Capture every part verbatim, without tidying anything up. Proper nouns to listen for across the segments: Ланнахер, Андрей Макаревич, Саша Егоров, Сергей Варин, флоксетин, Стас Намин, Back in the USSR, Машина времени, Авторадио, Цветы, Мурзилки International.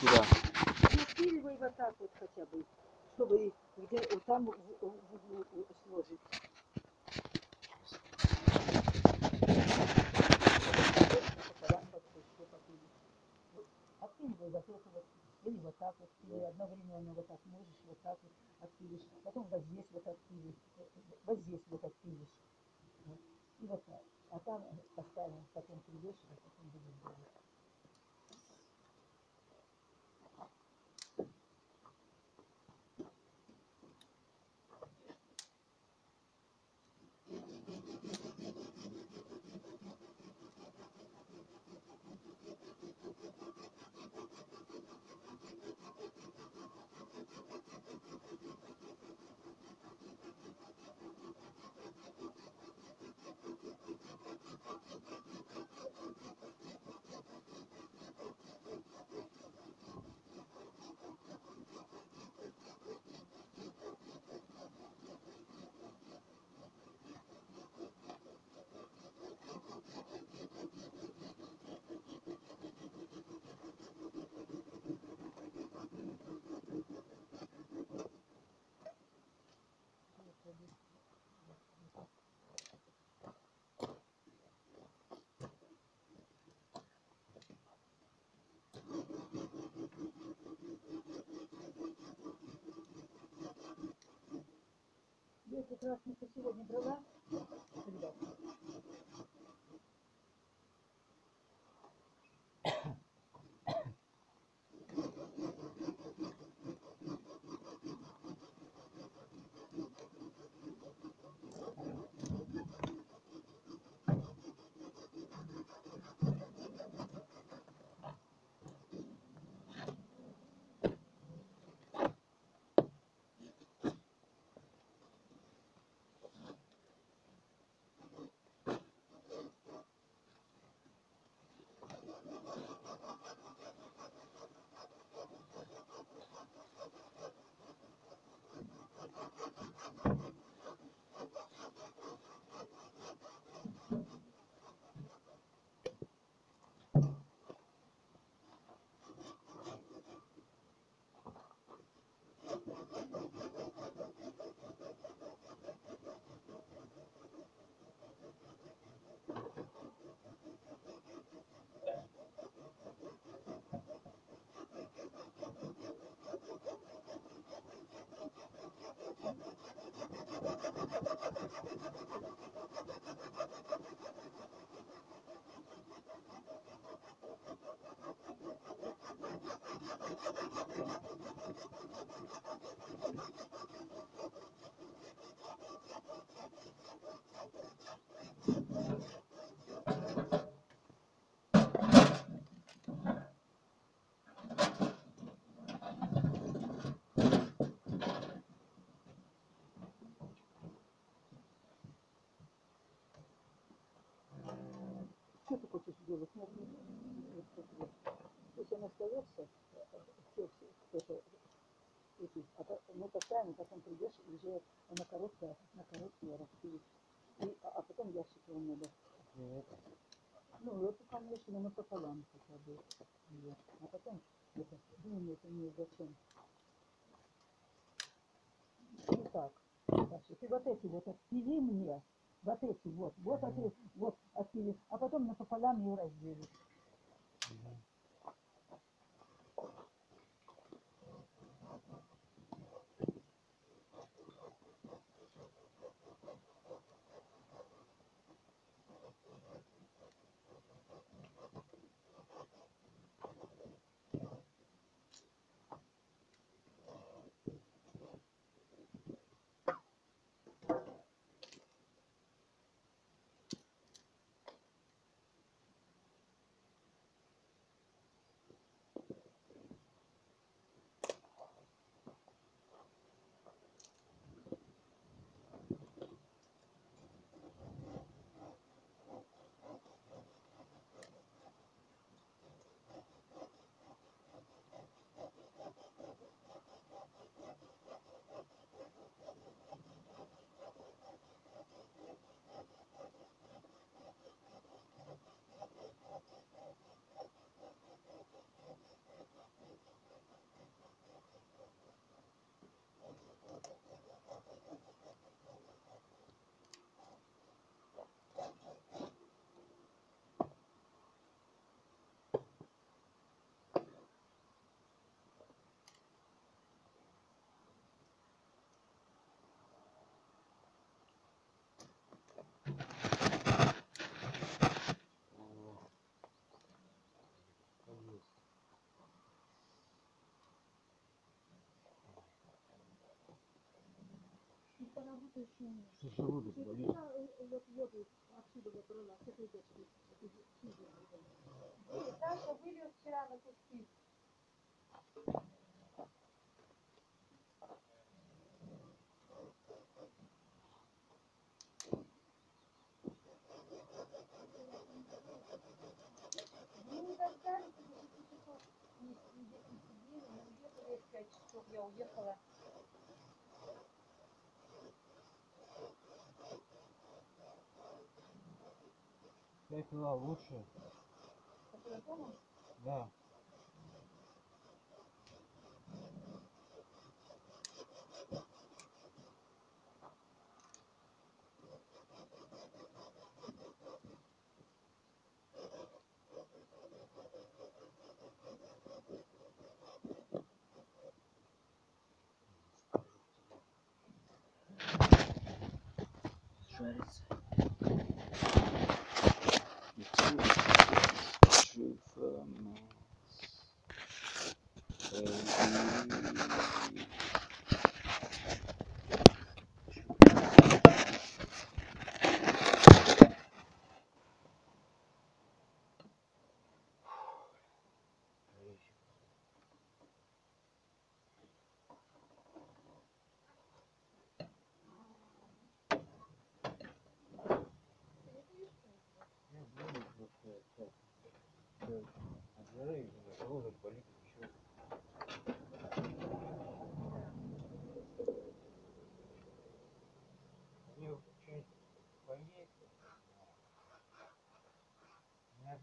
Сюда. Перепиливай вот так вот хотя бы, чтобы где, вот там в, в, в, сложить. Отпиливай вот это вот, или вот так вот, или одновременно вот так можешь, вот так вот отпилишь. Потом вот здесь вот отпилишь, вот здесь вот отпилишь. И вот так. А там поставим, потом придешь, а потом будем делать. Я эту красницу сегодня брала, ребят. Что ты хочешь делать? Пусть он остается, все, все, это, мы поставим, потом придешь, и уже на короткое, на короткое распилить. А потом ящик вам надо. Ну, это, конечно, мы пополам хотя бы. А потом, это, ну, это не зачем. Вот так. Ты вот эти вот отпили мне. Вот эти вот, вот mm-hmm. отпили, вот отпили, а потом напополам ее разделить. Mm-hmm. Желудок болит. Саша вылез вчера на куски. Вы не дождались, что я уехала. Я пила лучше. Которая дома? Да. Жарится.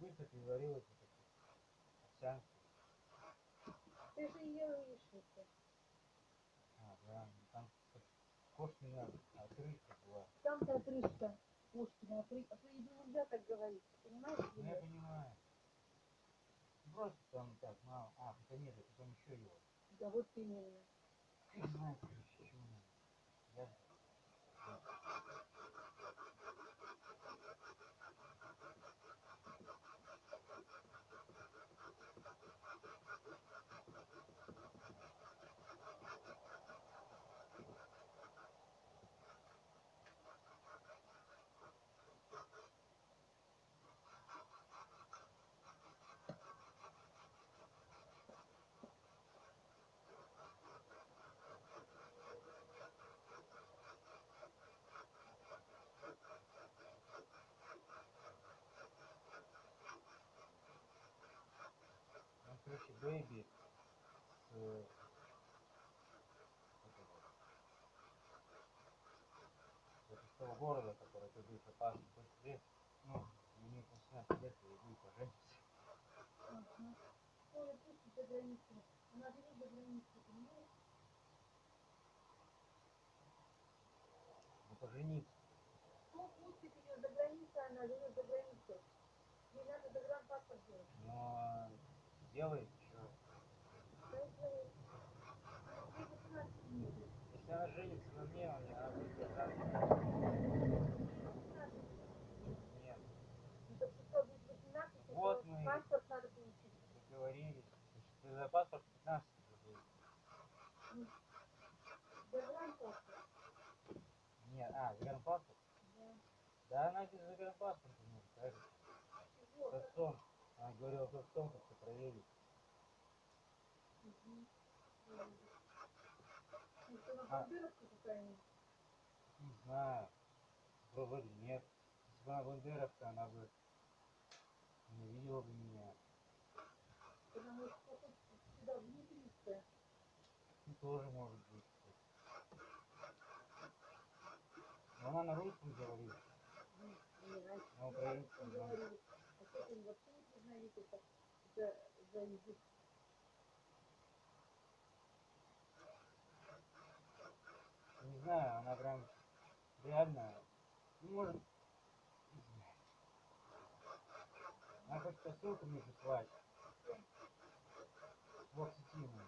Быстро переварилась овсянка. Ты же ела яичницу. А, да, там кошки надо, отрыжка была. Там-то отрыжка, кошки надо, а то нельзя так говорить, понимаешь? Ну, я понимаю. Просто там так мало, а, хотя нет, я потом еще ела. Да вот именно. Ты знаешь, почему надо. Я же... Короче, бэйби с... с того города, который ты будешь опасен, быстрее, ну, мне восемнадцать лет, и иду пожениться. Ой, я пусть до границы, она живет до границы, понимаешь? Ну, пожениться. Ну, пусть ее до границы, она живет до границы. Ей надо загранпаспорт делать. Но... Делай еще. Если она женится на мне, она будет пятнадцать. Нет. Вот мы договорились. Ты за паспорт пятнадцать уже. Нет, а, загранпаспорт? Да. Да она без загранпаспорта может, кажется. Она говорила о том, как ты проедешь. А, не знаю. Вроде нет. Если бы она бандеровка, она бы не видела бы меня. Потому что сюда внутри-то. Ну, тоже может быть. Но она на русском говорит. На украинском говорит. За, за язык. Не знаю, она прям реально, ну, может, не знаю. Она хоть посылку мне прислать. Вот сетивную.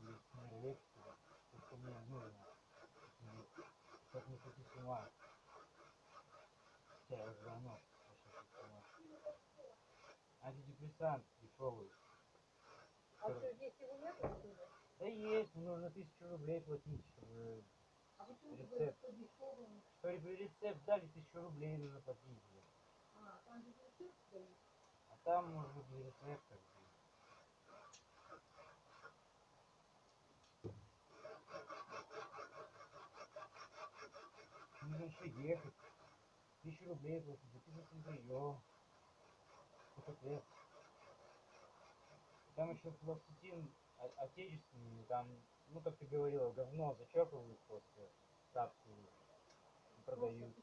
Или мне лекция, то, что мне нужно. Как не сойти с ума. Антидепрессант дешевый. А что, здесь его нет? Да есть, но на тысячу рублей платить, чтобы а рецепт. Чтобы рецепт дали, тысячу рублей нужно платить. А, там же рецепт дали? А там может быть не рецепт. Нужно еще ехать. Тысячу рублей платить, записываться на прием. Котлет. Там еще флоксетин отечественный, там, ну как ты говорила, говно зачерпывают после капсулы и продают.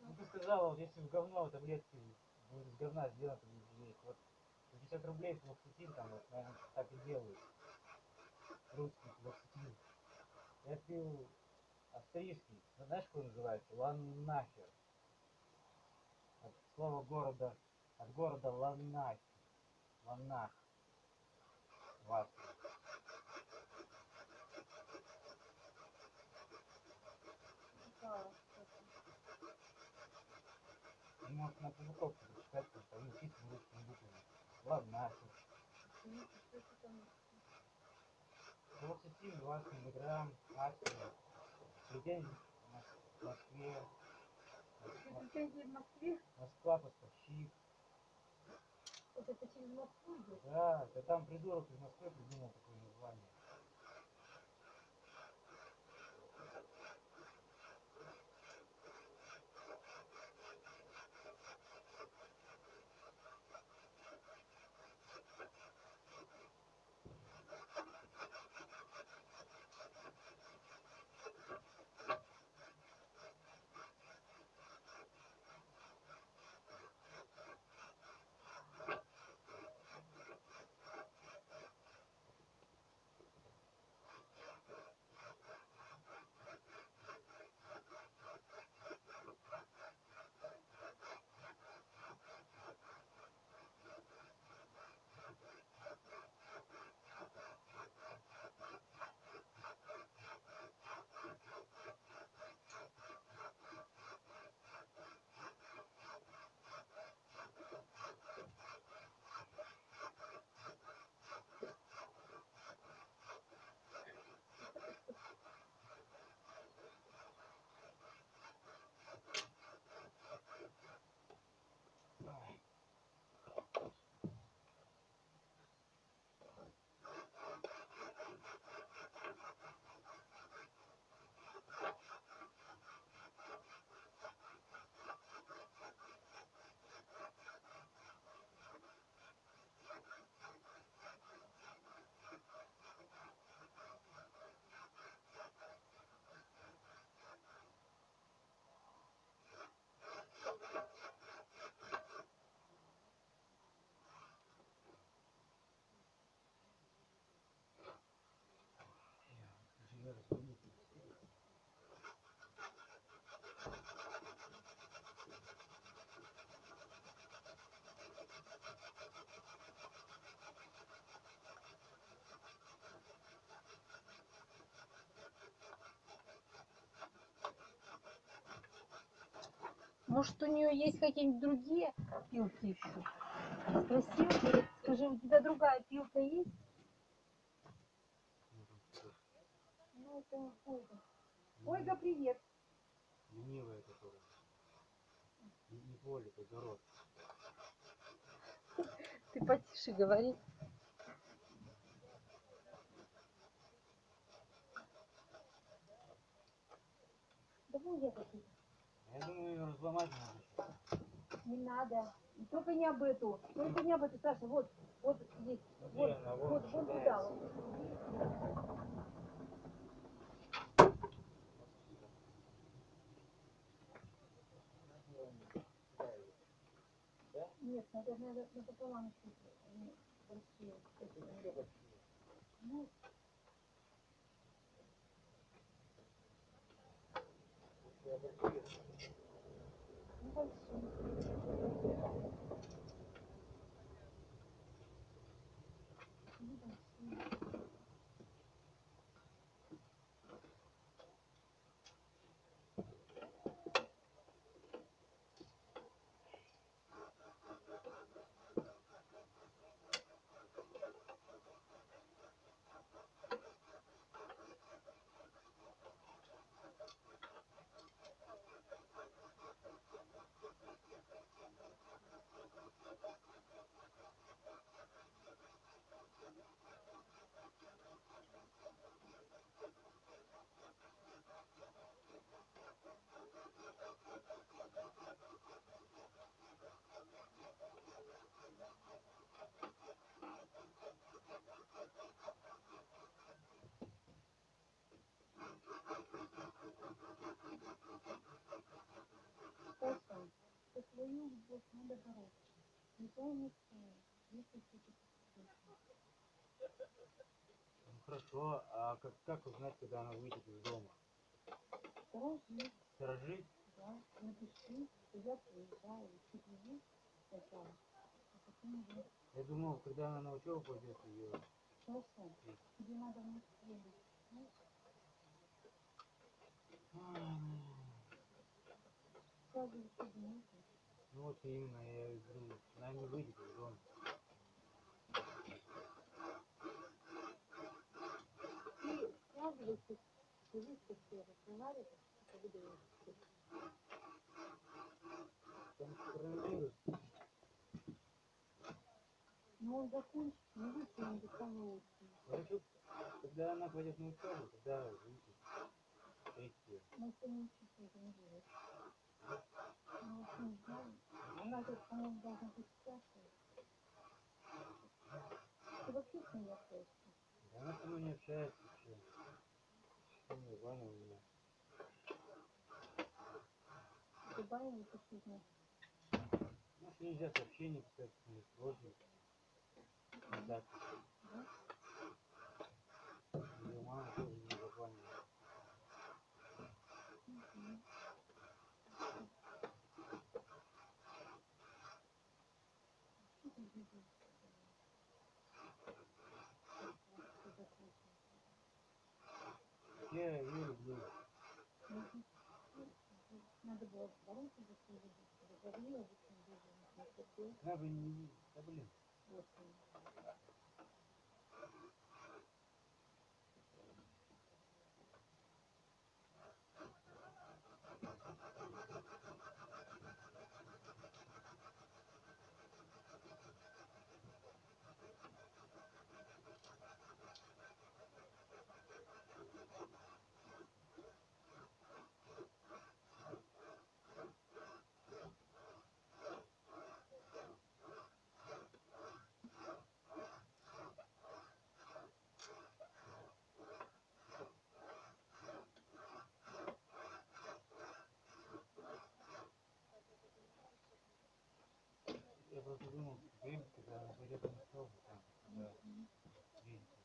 Ну ты сказала, вот если в говно таблетки будет из говна сделано, вот пятьдесят рублей флоксетин там, вот, наверное, так и делают. Русский флоксетин. Я пил австрийский, знаешь, как он называется? Ланнахер. От слова города, от города Ланнахер. Ланнах. Вас. И может на пузыков прочитать, потому что они чистым русским буквами. Ланнах. двадцать семь двадцать миллиграмм аспирина. Претензии в Москве. Претензии в Москве? Москва поставщик. Вот это через Москву идет? Да, да там придурок из Москвы придумал такое название. Может, у нее есть какие-нибудь другие пилки еще? Спроси, скажи, у тебя другая пилка есть? Ну, это Ольга. Ольга, привет. Ленивая, которая. Не поле, это город. Ты потише говори. Да ну я хочу. Я думаю, ее разломать надо. Не надо. Только не об эту. Только не об эту, Саша. Вот, вот здесь. Вот, вот, она, вот, вот, вот туда. Нет, надо, надо, надо пополам. Ну, любовь надо бороться. Не полностью, если хочется. Хорошо, а как, как узнать, когда она выйдет из дома? Сторожи. Сторожи? Да, напиши, что я приезжаю, ты приезжаешь сначала, а потом уже. Я думал, когда она на учебу пойдет, ее... Хорошо, тебе надо мне следить. Скажи, что ты не идешь. Ну вот именно, я думаю, она не выйдет из дома. Если ты видишь, что разговариваешь, то ты будешь видеть. Но он закончит, не будет, он закончит. Хорошо, когда она пойдет на учебу, тогда выйдет. Третье. Но ты не учишься, не делаешь. Но ты не знаешь. Она же, по-моему, должна быть спрашивать. Ты вообще с ней не общаешься? Да она со мной не общается вообще. Ваня у меня. Дубай не пишите. Ну, нельзя сообщение писать, не сложно. Да. Ее мама тоже не забанила. Я ее люблю. Надо было бороться за свою жизнь. Говорила, что не выжила. Да, вы не видите. Да, блин. Вот. Я просто думал, время, когда она пойдет на стол, там, да, видите.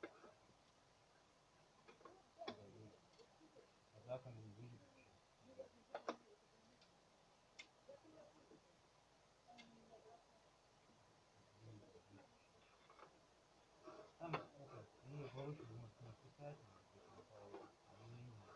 А так она не видит. Там, это, ну, короче, может, не писать, они не верят.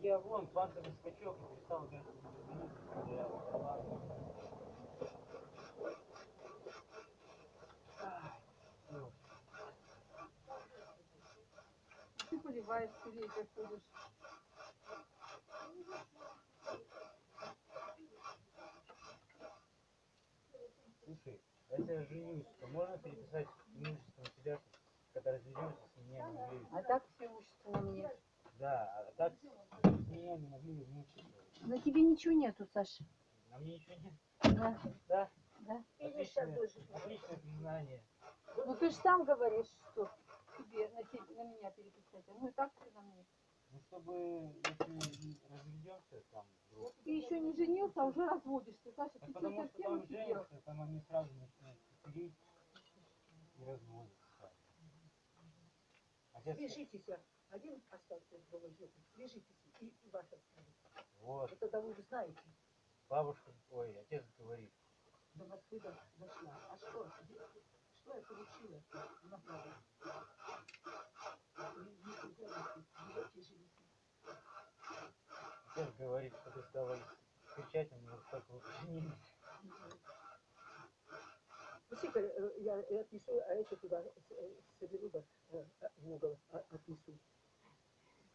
Я вон панцирный скачок и перестал играть. Ты поливаешь курей, как будешь. Слушай, если я женюсь, то можно переписать имущество на себя, разберетесь, меня не могли. А так все учатся на мне. Да, а так меня не могли мучить. На тебе ничего нету, Саша. На мне ничего нет? Да. Да? Да. Отличное, отличное признание. Ну ты же сам говоришь, что тебе на, тебе, на меня переписать. Ну и так ты на мне. Ну чтобы, если разведемся там... Вот ты еще не женился, а уже разводишься, Саша. Ты потому что там женишься, там они сразу начинают пилить и разводятся. Свяжитесь, один остался из головы, свяжитесь и вас оставите. Вот. Это того вы знаете. Бабушка, ой, отец говорит. До Москвы дошла. А что? Что я получила? Направо. Отец говорит, что ты стала кричать, они вот так вот женились. Пусть-ка я отнесу, а эти туда соберу, в угол отнесу.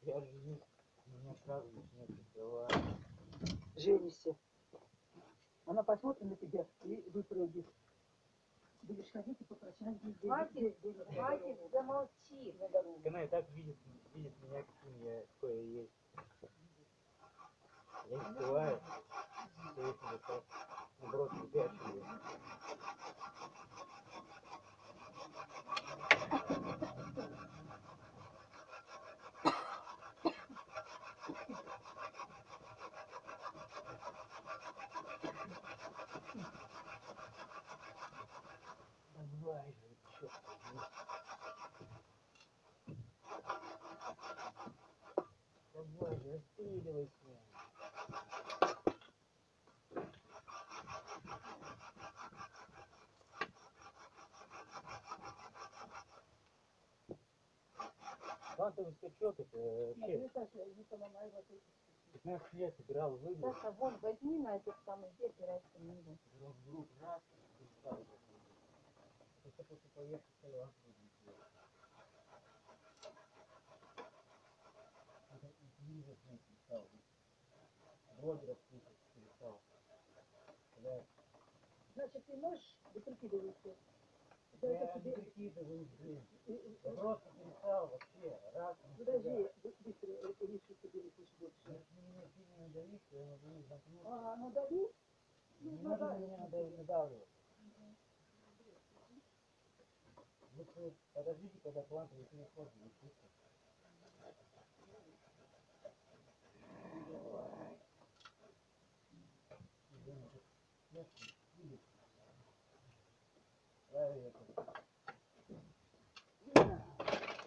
Я женюсь, меня сразу начинает прикрывать. Женишься. Она посмотрит на тебя и выпрыгнет. Будешь ходить и попрощать. Хватит, хватит, замолчи. Она и так видит, видит меня, каким я, какой я есть. Я не скрываю, что я тебе так, наоборот, припячиваю. Давай же, отстреливай с ним. Фантовый скачок это вообще. пятнадцать лет играл в игры. Саша, вон возьми на этот самый дверь, пирайся на него. Играл в групп раз, и встал. Это после поверхности стояла. Близок не перестал. Блогеров слушать перестал. Да. Значит, ты можешь прикидываться? Да, я не прикидываюсь, блин. Просто перестал вообще. Раз, подожди, быстро, это лишь тебе лишь больше. Если меня сильно надавить, то я могу не замкнуть. А, надавить? Не надо меня надавливать. Лучше подождите, когда планка не переходит.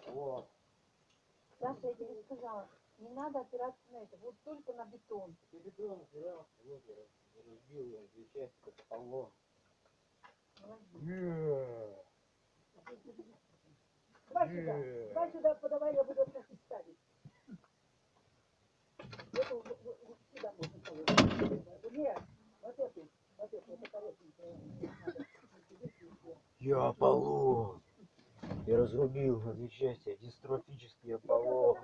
Вот. Саша, я тебе сказала, не надо опираться на это, вот только на бетон. Ты бетон опирался, вот я разбил его на две части, как полон. Молодец. Давай сюда, давай сюда, подавай, я буду так и ставить. Это вот сюда можно положить. Нет, вот эту. Вот это, это коротенькое. Я Аполлон. Я разрубил на две части. Дистрофический Аполлон.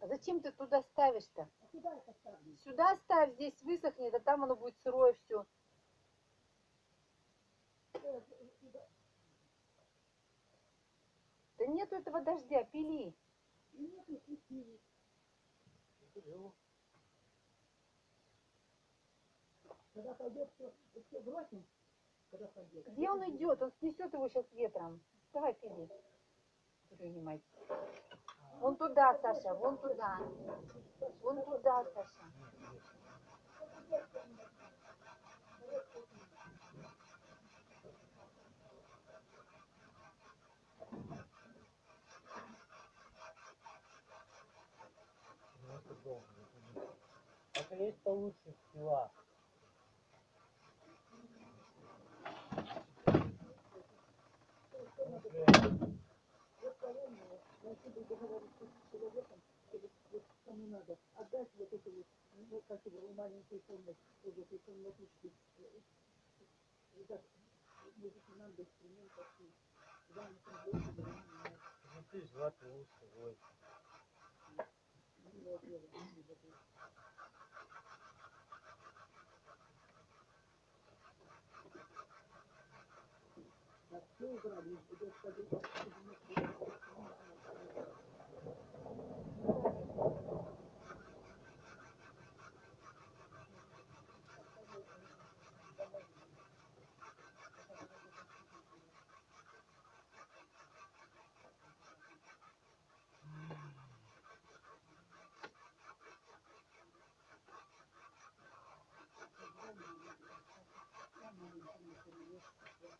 А зачем ты туда ставишь-то? Сюда ставь, здесь высохнет, а там оно будет сырое все. Да нету этого дождя, пили. Когда пойдет, все бросим. Где он идет? Он снесет его сейчас ветром. Давай, пили. Принимай. Вон туда, Саша, вон туда. Вон туда, Саша. Пока есть получше сила. Если бы говорить с человеком, как бы маленький суммы, уже ты суммы пишешь. И так, если нам без примеров, да, мы там больше говорим. Ну ты ж вату лучше, ой. Ну, я делаю, не забыл. Так, все убрали, идет ходить,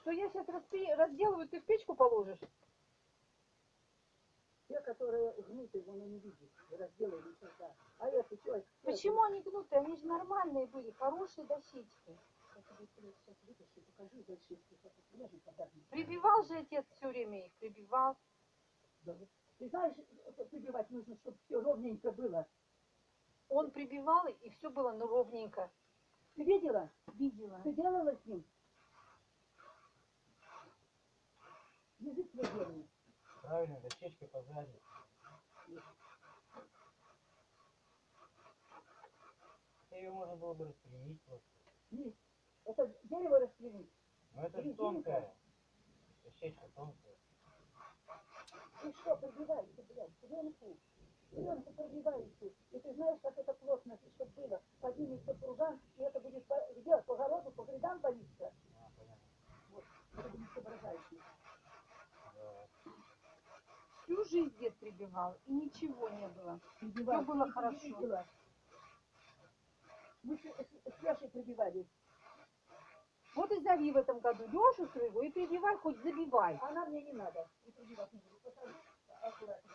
Что я сейчас распи... разделываю, ты в печку положишь? Те, которые гнутые, вон они видят. Разделывали сюда. А это что? Почему они гнутые? Они же нормальные были, хорошие дощечки. Покажи дощечки. Прибивал же отец все время их, прибивал. Да. Ты знаешь, прибивать нужно, чтобы все ровненько было. Он прибивал, и все было ну, ровненько. Ты видела? Видела. Ты делала с ним? Язык не делал. Правильно, дощечкой позади. Ее можно было бы распрямить просто. Нет, это дерево распрямить. Но это же тонкая. Дощечка тонкая. Ты что, пробиваешься, блядь, пленку, пленку пробиваешься, и ты знаешь, как это плотно, и что было, поднимется круган, и это будет по, где, по городу, по грядам болиться. А, понятно. Вот, это не соображаешь. Да. Всю жизнь дед прибивал, и ничего не было. Прибивал, все было хорошо. Мы с Лешей прибивали. Вот и зови в этом году Лешу своего и прибивай, хоть забивай. Она мне не надо. И прибивать не буду. Аккуратно.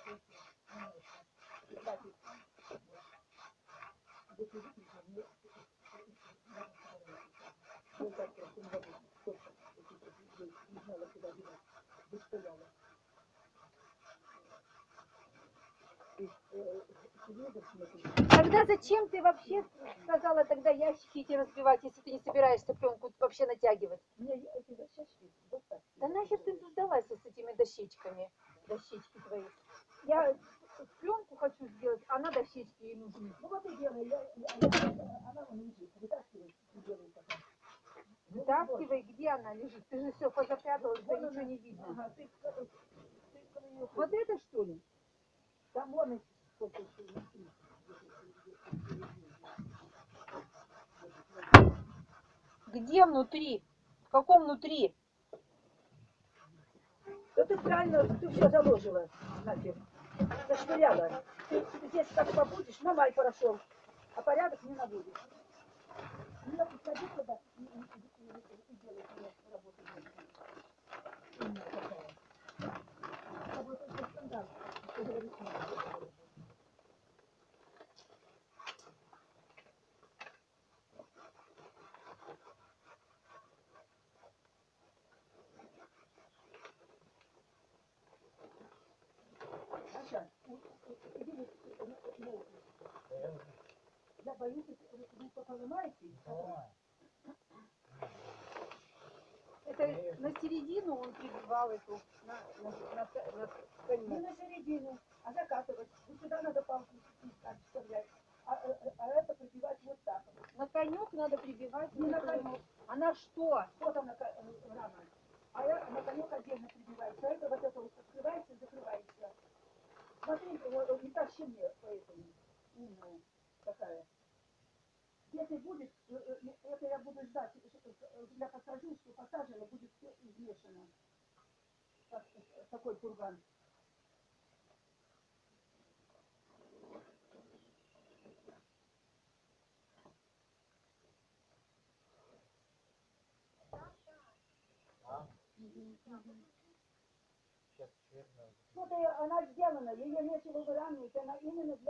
Тогда зачем ты вообще сказала тогда ящики эти разбивать, если ты не собираешься пленку вообще натягивать? Мне эти дощечки достать. Да нахер ты сдалась с этими дощечками, дощечки твои. Я пленку хочу сделать, а она дощечки ей нужны. Ну вот и делай, я, я, я, она вон лежит, вытаскивай, делай пока. Вытаскивай, где она лежит? Ты же все позапряталась, да ничего не видно. Ага, ты, ты, ты, вот это что ли? Там вон и... Где внутри? В каком внутри? Да ты правильно, ты все заложила, нафиг. Зашвыряла. Ты здесь как побудешь, на май прошел, а порядок не наводишь. Не надо подходить туда и делать работу. Работа здесь стандарт. Я боюсь, вы поломаете. Это на середину он прибивал эту, на, на, на, на конец. Не на середину, а закатывать. Вот сюда надо палку вставлять. А, а, а это прибивать вот так. На конек надо прибивать. Не на конек. Она что? Что там на рама? А я на конек отдельно прибивается. А это вот это вот открывается и закрывается. Смотрите, вот не тащи мне поэтому. Умная такая. Если будет, это я буду ждать, я посажу, что посажено, будет все измешано. Так, такой курган. Сейчас, наверное. Ну, она сделана, ее нечего выравнивать, она именно для...